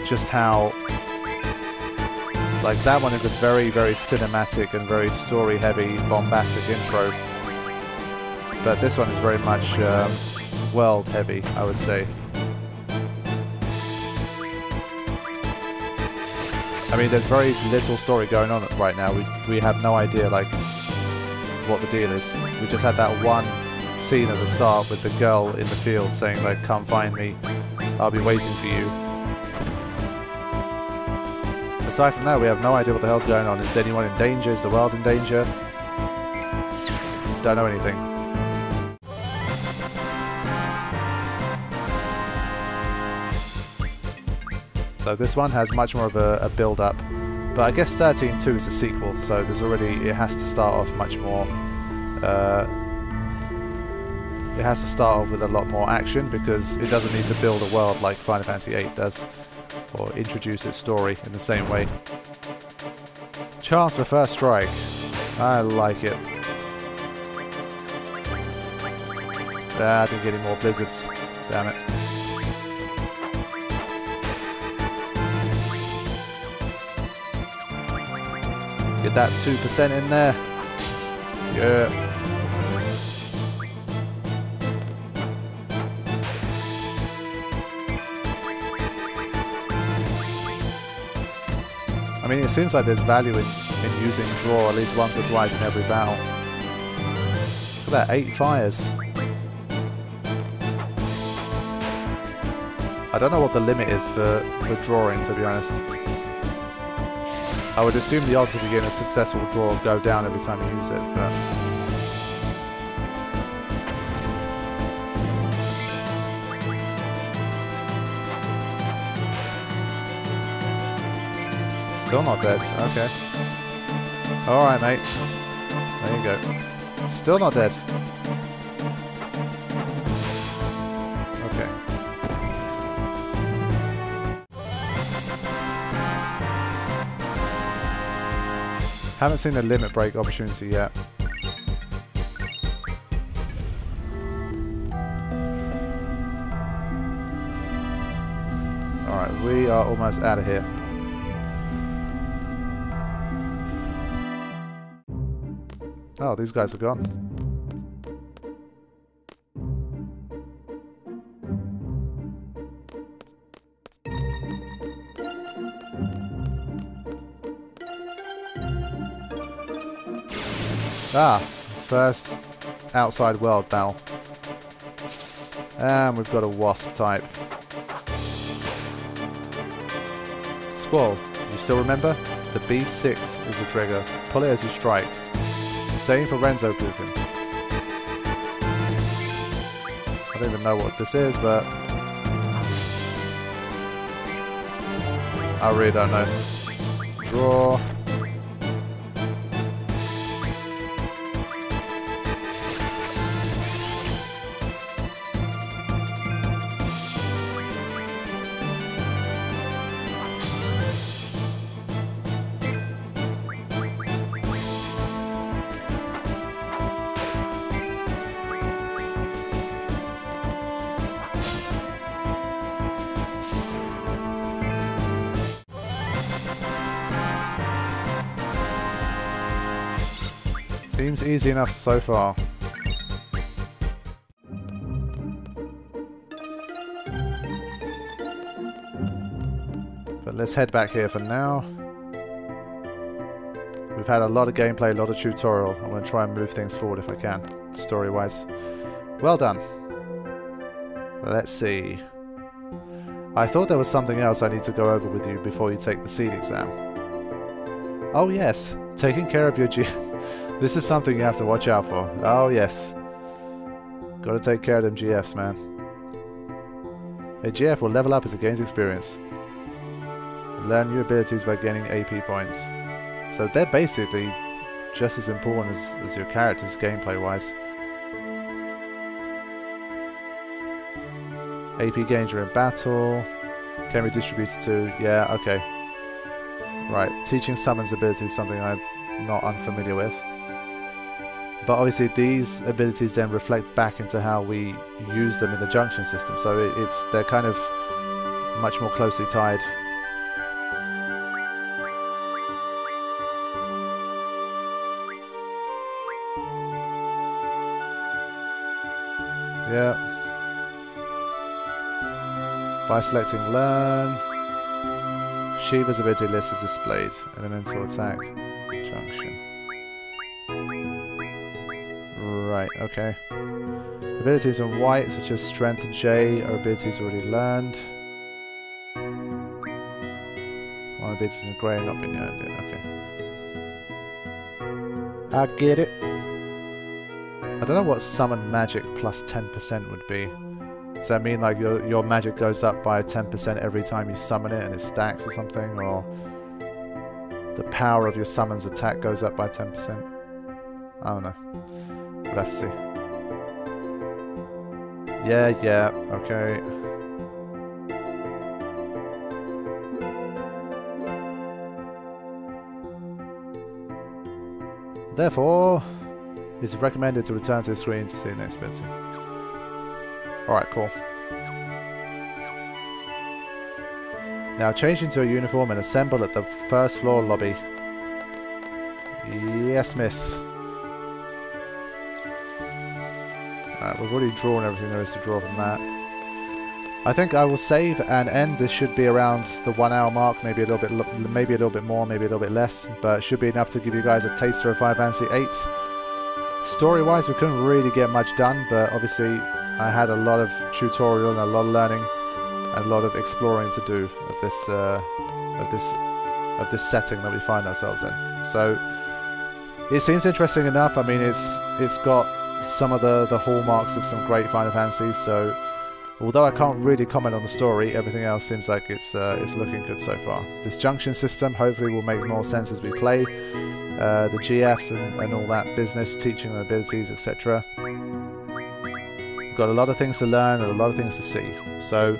just how, like, that one is a very, very cinematic and very story-heavy, bombastic intro. But this one is very much um, world-heavy, I would say. I mean, there's very little story going on right now. We, we have no idea, like, what the deal is. We just had that one scene at the start with the girl in the field saying, like, come find me, I'll be waiting for you. Aside from that, we have no idea what the hell's going on. Is anyone in danger? Is the world in danger? Don't know anything. So this one has much more of a, a build-up. But I guess thirteen two is a sequel, so there's already, it has to start off much more uh, it has to start off with a lot more action because it doesn't need to build a world like Final Fantasy eight does, or introduce its story in the same way. Chance for first strike. I like it. Ah, I didn't get any more blizzards. Damn it. Get that two percent in there. Yeah. I mean, it seems like there's value in, in using draw at least once or twice in every battle. Look at that, eight fires. I don't know what the limit is for, for drawing, to be honest. I would assume the odds of you getting a successful draw go down every time you use it, but... Still not dead, okay. Alright, mate. There you go. Still not dead. Haven't seen a limit break opportunity yet. Alright, we are almost out of here. Oh, these guys are gone. Ah, first outside world battle. And we've got a wasp type. Squall, you still remember? The B six is the trigger. Pull it as you strike. Same for Renzokuken. I don't even know what this is, but... I really don't know. Draw. Seems easy enough so far. But let's head back here for now. We've had a lot of gameplay, a lot of tutorial. I'm going to try and move things forward if I can, story-wise. Well done. Let's see. I thought there was something else I need to go over with you before you take the SEED exam. Oh yes, taking care of your G F. This is something you have to watch out for. Oh yes. Gotta take care of them G Fs, man. A G F will level up as it gains experience. Learn new abilities by gaining A P points. So they're basically just as important as, as your characters gameplay-wise. A P gains during battle. Can be distributed to... Yeah, okay. Right, teaching summons ability is something I'm not unfamiliar with. But obviously these abilities then reflect back into how we use them in the Junction system, so it, it's they're kind of much more closely tied. Yeah. By selecting Learn, Shiva's ability list is displayed. Elemental attack. Junction. Right, okay. Abilities in white, such as Strength J, are abilities already learned. One abilities in grey have not been learned yet, okay. I get it. I don't know what Summon Magic plus ten percent would be. Does that mean like your, your magic goes up by ten percent every time you summon it and it stacks or something, or... the power of your summon's attack goes up by ten percent. I don't know. We'll have to see. Yeah, yeah, okay. Therefore, it's recommended to return to the screen to see the next bit. Alright, cool. Now change into your uniform and assemble at the first floor lobby. Yes, miss. Alright, we've already drawn everything there is to draw from that. I think I will save and end. This should be around the one hour mark, maybe a little bit, maybe a little bit more, maybe a little bit less, but it should be enough to give you guys a taster of Final Fantasy eight. Story-wise, we couldn't really get much done, but obviously I had a lot of tutorial and a lot of learning, and a lot of exploring to do of this, uh, of this, of this setting that we find ourselves in. So it seems interesting enough. I mean, it's it's got some of the the hallmarks of some great Final Fantasies, so. Although I can't really comment on the story, everything else seems like it's uh, it's looking good so far. This junction system hopefully will make more sense as we play. Uh, the G Fs and, and all that business, teaching and abilities, et cetera. We've got a lot of things to learn and a lot of things to see. So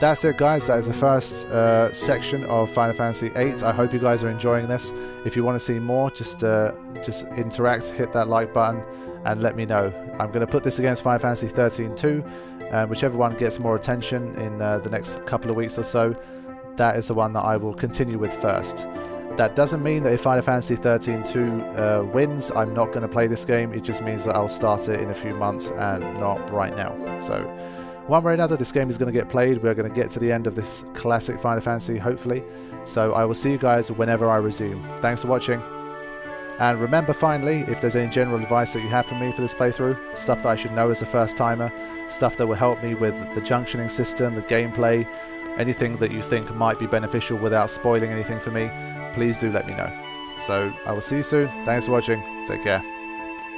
that's it, guys. That is the first uh, section of Final Fantasy eight. I hope you guys are enjoying this. If you want to see more, just uh, just interact, hit that like button, and let me know. I'm going to put this against Final Fantasy thirteen two. And whichever one gets more attention in uh, the next couple of weeks or so, that is the one that I will continue with first. That doesn't mean that if Final Fantasy thirteen two uh, wins, I'm not going to play this game. It just means that I'll start it in a few months and not right now. So one way or another, this game is going to get played. We're going to get to the end of this classic Final Fantasy, hopefully. So I will see you guys whenever I resume. Thanks for watching. And remember, finally, if there's any general advice that you have for me for this playthrough, stuff that I should know as a first-timer, stuff that will help me with the junctioning system, the gameplay, anything that you think might be beneficial without spoiling anything for me, please do let me know. So, I will see you soon. Thanks for watching. Take care.